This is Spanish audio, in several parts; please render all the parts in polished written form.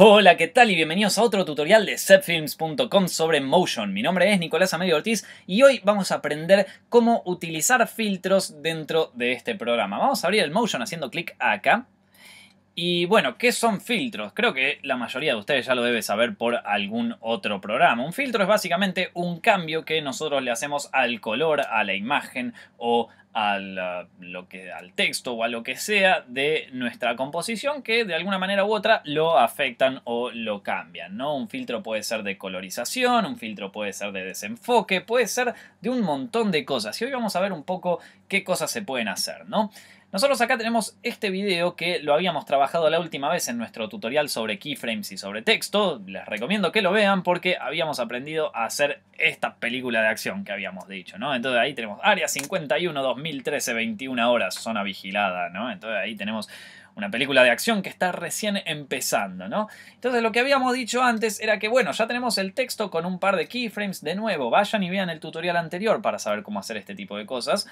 Hola, ¿qué tal? Y bienvenidos a otro tutorial de Zepfilms.com sobre Motion. Mi nombre es Nicolás Amelio-Ortiz y hoy vamos a aprender cómo utilizar filtros dentro de este programa. Vamos a abrir el Motion haciendo clic acá. Y bueno, ¿qué son filtros? Creo que la mayoría de ustedes ya lo debe saber por algún otro programa. Un filtro es básicamente un cambio que nosotros le hacemos al color, a la imagen o al texto o a lo que sea de nuestra composición que de alguna manera u otra lo afectan o lo cambian, ¿no? Un filtro puede ser de colorización, un filtro puede ser de desenfoque, puede ser de un montón de cosas. Y hoy vamos a ver un poco qué cosas se pueden hacer, ¿no? Nosotros acá tenemos este video que lo habíamos trabajado la última vez en nuestro tutorial sobre keyframes y sobre texto. Les recomiendo que lo vean porque habíamos aprendido a hacer esta película de acción que habíamos dicho, ¿no? Entonces ahí tenemos Área 51, 2013, 21 horas, zona vigilada, ¿no? Entonces ahí tenemos una película de acción que está recién empezando, ¿no? Entonces lo que habíamos dicho antes era que, bueno, ya tenemos el texto con un par de keyframes de nuevo. Vayan y vean el tutorial anterior para saber cómo hacer este tipo de cosas.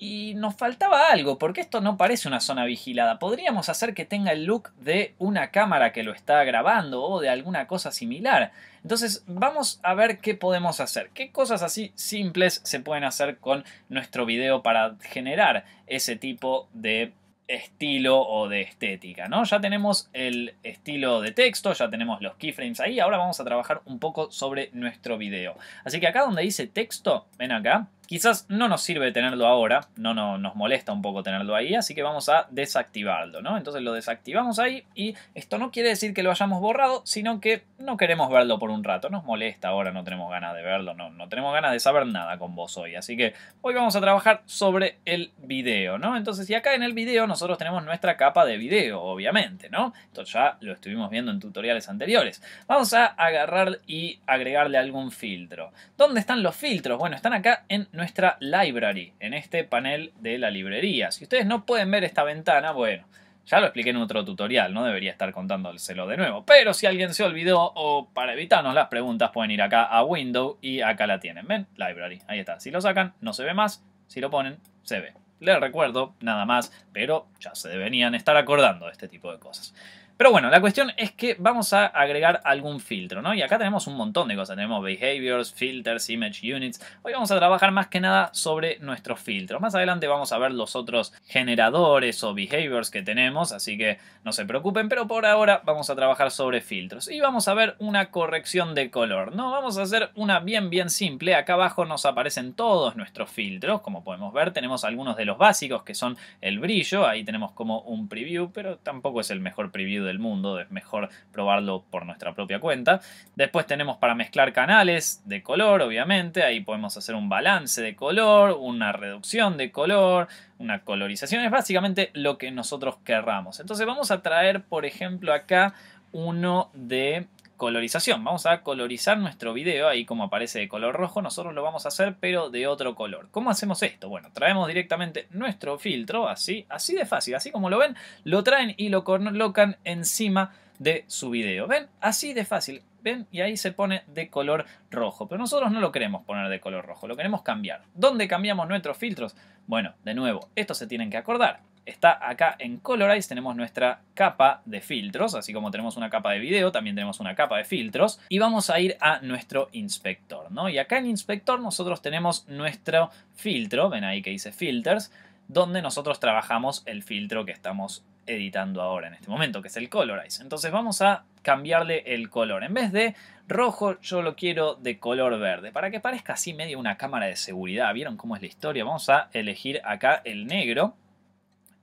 Y nos faltaba algo, porque esto no parece una zona vigilada. Podríamos hacer que tenga el look de una cámara que lo está grabando o de alguna cosa similar. Entonces vamos a ver qué podemos hacer. Qué cosas así simples se pueden hacer con nuestro video para generar ese tipo de estilo o de estética, ¿no? Ya tenemos el estilo de texto, ya tenemos los keyframes ahí. Ahora vamos a trabajar un poco sobre nuestro video. Así que acá donde dice texto, ven acá. Quizás no nos sirve tenerlo ahora, no nos molesta un poco tenerlo ahí, así que vamos a desactivarlo, ¿no? Entonces lo desactivamos ahí y esto no quiere decir que lo hayamos borrado, sino que no queremos verlo por un rato. Nos molesta ahora, no tenemos ganas de verlo, no tenemos ganas de saber nada con vos hoy. Así que hoy vamos a trabajar sobre el video, ¿no? Entonces, y acá en el video nosotros tenemos nuestra capa de video, obviamente, ¿no? Esto ya lo estuvimos viendo en tutoriales anteriores. Vamos a agarrar y agregarle algún filtro. ¿Dónde están los filtros? Bueno, están acá en nuestra library, en este panel de la librería. Si ustedes no pueden ver esta ventana, bueno, ya lo expliqué en otro tutorial, no debería estar contándoselo de nuevo. Pero si alguien se olvidó o para evitarnos las preguntas pueden ir acá a Window y acá la tienen. ¿Ven? Library. Ahí está. Si lo sacan, no se ve más. Si lo ponen, se ve. Les recuerdo, nada más, pero ya se deberían estar acordando de este tipo de cosas. Pero bueno, la cuestión es que vamos a agregar algún filtro, ¿no? Y acá tenemos un montón de cosas. Tenemos behaviors, filters, image units. Hoy vamos a trabajar más que nada sobre nuestros filtros. Más adelante vamos a ver los otros generadores o behaviors que tenemos. Así que no se preocupen. Pero por ahora vamos a trabajar sobre filtros. Y vamos a ver una corrección de color, ¿no? Vamos a hacer una bien simple. Acá abajo nos aparecen todos nuestros filtros. Como podemos ver, tenemos algunos de los básicos que son el brillo. Ahí tenemos como un preview, pero tampoco es el mejor preview del mundo, es mejor probarlo por nuestra propia cuenta. Después tenemos para mezclar canales de color, obviamente, ahí podemos hacer un balance de color, una reducción de color, una colorización, es básicamente lo que nosotros querramos. Entonces vamos a traer, por ejemplo, acá uno de colorización. Vamos a colorizar nuestro video, ahí como aparece de color rojo, nosotros lo vamos a hacer pero de otro color. ¿Cómo hacemos esto? Bueno, traemos directamente nuestro filtro, así de fácil, así como lo ven, lo traen y lo colocan encima de su video. ¿Ven? Así de fácil. ¿Ven? Y ahí se pone de color rojo. Pero nosotros no lo queremos poner de color rojo, lo queremos cambiar. ¿Dónde cambiamos nuestros filtros? Bueno, de nuevo, esto se tienen que acordar. Está acá en Colorize, tenemos nuestra capa de filtros, así como tenemos una capa de video, también tenemos una capa de filtros. Y vamos a ir a nuestro inspector, ¿no? Y acá en inspector nosotros tenemos nuestro filtro, ven ahí que dice filters, donde nosotros trabajamos el filtro que estamos editando ahora en este momento, que es el Colorize. Entonces vamos a cambiarle el color. En vez de rojo, yo lo quiero de color verde, para que parezca así medio una cámara de seguridad. ¿Vieron cómo es la historia? Vamos a elegir acá el negro.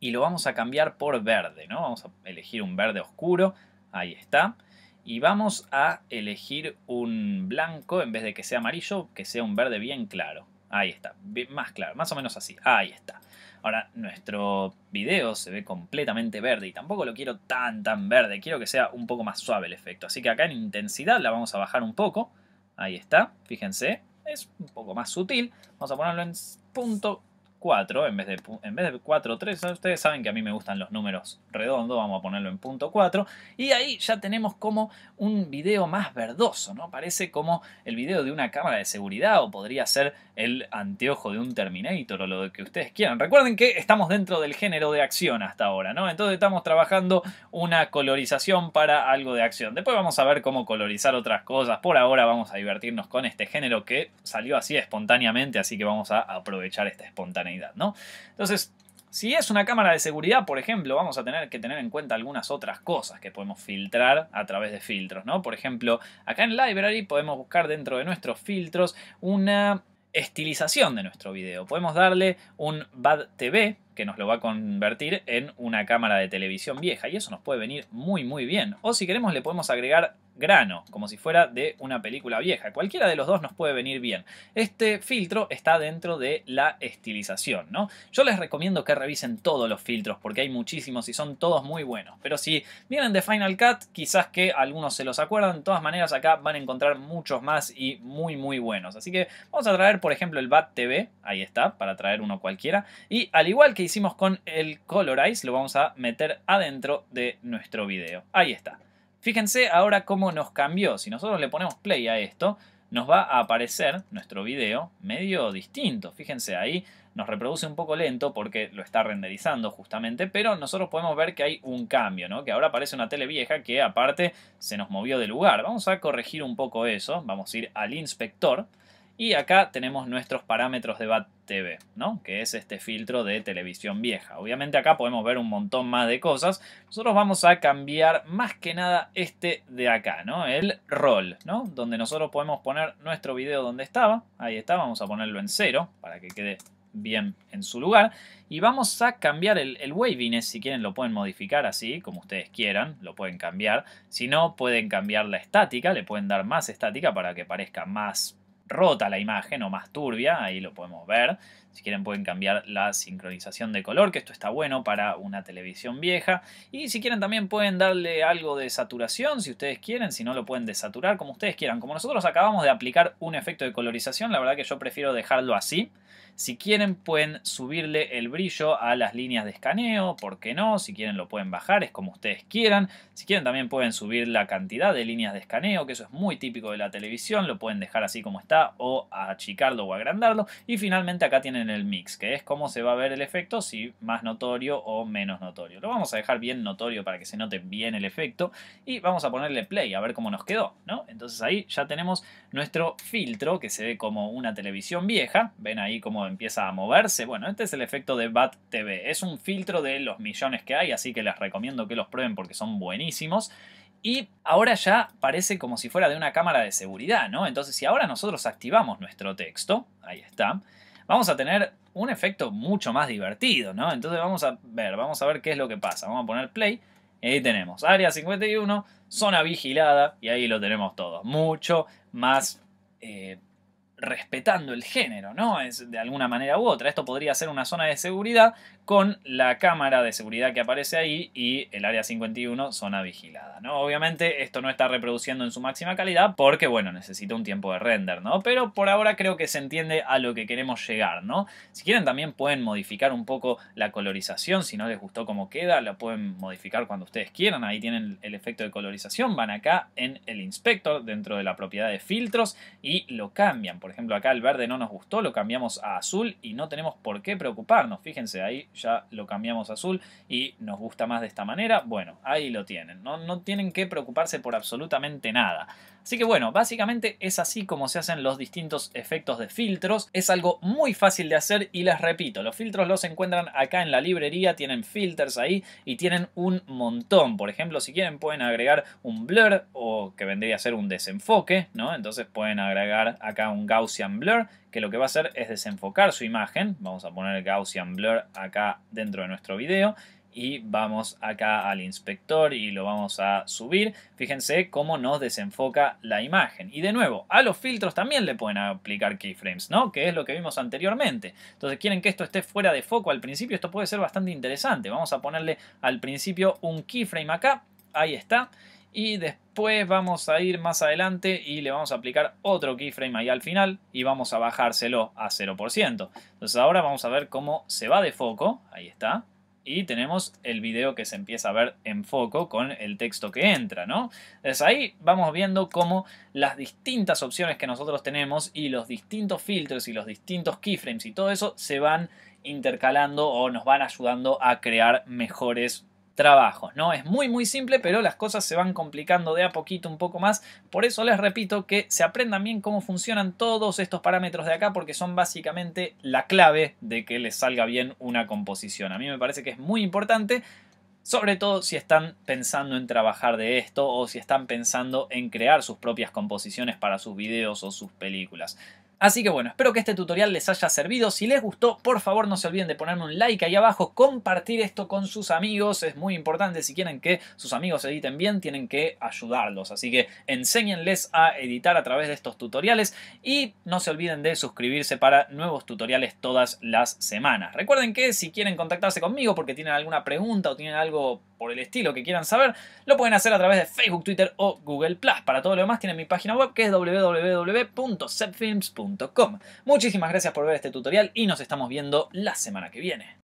Y lo vamos a cambiar por verde, ¿no? Vamos a elegir un verde oscuro. Ahí está. Y vamos a elegir un blanco, en vez de que sea amarillo, que sea un verde bien claro. Ahí está. Bien, más claro. Más o menos así. Ahí está. Ahora, nuestro video se ve completamente verde. Y tampoco lo quiero tan verde. Quiero que sea un poco más suave el efecto. Así que acá en intensidad la vamos a bajar un poco. Ahí está. Fíjense. Es un poco más sutil. Vamos a ponerlo en punto 4 en vez de 4, 3. Ustedes saben que a mí me gustan los números redondos, vamos a ponerlo en punto 4. Y ahí ya tenemos como un video más verdoso, ¿no? Parece como el video de una cámara de seguridad o podría ser el anteojo de un Terminator o lo que ustedes quieran. Recuerden que estamos dentro del género de acción hasta ahora, ¿no? Entonces estamos trabajando una colorización para algo de acción. Después vamos a ver cómo colorizar otras cosas. Por ahora vamos a divertirnos con este género que salió así espontáneamente, así que vamos a aprovechar esta espontaneidad, ¿no? Entonces, si es una cámara de seguridad, por ejemplo, vamos a tener que tener en cuenta algunas otras cosas que podemos filtrar a través de filtros, ¿no? Por ejemplo, acá en Library podemos buscar dentro de nuestros filtros una estilización de nuestro video. Podemos darle un Bad TV que nos lo va a convertir en una cámara de televisión vieja y eso nos puede venir muy muy bien. O si queremos le podemos agregar grano, como si fuera de una película vieja. Cualquiera de los dos nos puede venir bien. Este filtro está dentro de la estilización, ¿no? Yo les recomiendo que revisen todos los filtros porque hay muchísimos y son todos muy buenos. Pero si vienen de Final Cut, quizás que algunos se los acuerdan. De todas maneras acá van a encontrar muchos más y muy muy buenos. Así que vamos a traer por ejemplo el Bad TV, ahí está, para traer uno cualquiera. Y al igual que hicimos con el Colorize, lo vamos a meter adentro de nuestro video. Ahí está. Fíjense ahora cómo nos cambió. Si nosotros le ponemos play a esto, nos va a aparecer nuestro video medio distinto. Fíjense, ahí nos reproduce un poco lento porque lo está renderizando justamente, pero nosotros podemos ver que hay un cambio, ¿no? Que ahora aparece una tele vieja que aparte se nos movió de lugar. Vamos a corregir un poco eso. Vamos a ir al inspector. Y acá tenemos nuestros parámetros de Bad TV, ¿no? Que es este filtro de televisión vieja. Obviamente acá podemos ver un montón más de cosas. Nosotros vamos a cambiar más que nada este de acá, ¿no? El rol, ¿no? Donde nosotros podemos poner nuestro video donde estaba. Ahí está, vamos a ponerlo en 0 para que quede bien en su lugar. Y vamos a cambiar el waviness. Si quieren lo pueden modificar así, como ustedes quieran, lo pueden cambiar. Si no, pueden cambiar la estática, le pueden dar más estática para que parezca más rota la imagen o más turbia, ahí lo podemos ver. Si quieren pueden cambiar la sincronización de color, que esto está bueno para una televisión vieja. Y si quieren también pueden darle algo de saturación, si ustedes quieren. Si no, lo pueden desaturar, como ustedes quieran. Como nosotros acabamos de aplicar un efecto de colorización, la verdad que yo prefiero dejarlo así. Si quieren pueden subirle el brillo a las líneas de escaneo, ¿por qué no? Si quieren lo pueden bajar, es como ustedes quieran. Si quieren también pueden subir la cantidad de líneas de escaneo, que eso es muy típico de la televisión. Lo pueden dejar así como está o achicarlo o agrandarlo. Y finalmente acá tienen el mix, que es cómo se va a ver el efecto, si más notorio o menos notorio. Lo vamos a dejar bien notorio para que se note bien el efecto. Y vamos a ponerle play a ver cómo nos quedó, ¿no? Entonces ahí ya tenemos nuestro filtro que se ve como una televisión vieja. Ven ahí cómo empieza a moverse. Bueno, este es el efecto de Bad TV. Es un filtro de los millones que hay, así que les recomiendo que los prueben porque son buenísimos. Y ahora ya parece como si fuera de una cámara de seguridad, ¿no? Entonces, si ahora nosotros activamos nuestro texto, ahí está, vamos a tener un efecto mucho más divertido, ¿no? Entonces vamos a ver qué es lo que pasa. Vamos a poner play. Y ahí tenemos Área 51, zona vigilada, y ahí lo tenemos todo. Mucho más respetando el género, ¿no? Es de alguna manera u otra. Esto podría ser una zona de seguridad con la cámara de seguridad que aparece ahí y el Área 51 zona vigilada, ¿no? Obviamente esto no está reproduciendo en su máxima calidad porque, bueno, necesita un tiempo de render, ¿no? Pero por ahora creo que se entiende a lo que queremos llegar, ¿no? Si quieren también pueden modificar un poco la colorización. Si no les gustó cómo queda, la pueden modificar cuando ustedes quieran. Ahí tienen el efecto de colorización. Van acá en el inspector dentro de la propiedad de filtros y lo cambian. Por ejemplo, acá el verde no nos gustó, lo cambiamos a azul y no tenemos por qué preocuparnos. Fíjense, ahí ya lo cambiamos a azul y nos gusta más de esta manera. Bueno, ahí lo tienen. No tienen que preocuparse por absolutamente nada. Así que bueno, básicamente es así como se hacen los distintos efectos de filtros. Es algo muy fácil de hacer y les repito, los filtros los encuentran acá en la librería, tienen filters ahí y tienen un montón. Por ejemplo, si quieren pueden agregar un blur o que vendría a ser un desenfoque, ¿no? Entonces pueden agregar acá un Gaussian Blur, que lo que va a hacer es desenfocar su imagen. Vamos a poner Gaussian Blur acá dentro de nuestro video y vamos acá al inspector y lo vamos a subir. Fíjense cómo nos desenfoca la imagen. Y de nuevo, a los filtros también le pueden aplicar keyframes, ¿no? Que es lo que vimos anteriormente. Entonces quieren que esto esté fuera de foco al principio. Esto puede ser bastante interesante. Vamos a ponerle al principio un keyframe acá. Ahí está. y después vamos a ir más adelante y le vamos a aplicar otro keyframe ahí al final y vamos a bajárselo a 0%. Entonces ahora vamos a ver cómo se va de foco, ahí está, y tenemos el video que se empieza a ver en foco con el texto que entra, ¿no? Entonces ahí vamos viendo cómo las distintas opciones que nosotros tenemos y los distintos filtros y los distintos keyframes y todo eso se van intercalando o nos van ayudando a crear mejores trabajos, ¿no? Es muy muy simple, pero las cosas se van complicando de a poquito un poco más. Por eso les repito que se aprendan bien cómo funcionan todos estos parámetros de acá, porque son básicamente la clave de que les salga bien una composición. A mí me parece que es muy importante, sobre todo si están pensando en trabajar de esto o si están pensando en crear sus propias composiciones para sus videos o sus películas. Así que bueno, espero que este tutorial les haya servido. Si les gustó, por favor no se olviden de ponerme un like ahí abajo, compartir esto con sus amigos, es muy importante. Si quieren que sus amigos editen bien, tienen que ayudarlos. Así que enséñenles a editar a través de estos tutoriales y no se olviden de suscribirse para nuevos tutoriales todas las semanas. Recuerden que si quieren contactarse conmigo porque tienen alguna pregunta o tienen algo por el estilo que quieran saber, lo pueden hacer a través de Facebook, Twitter o Google+. Para todo lo demás tienen mi página web que es www.zepfilms.com. Muchísimas gracias por ver este tutorial y nos estamos viendo la semana que viene.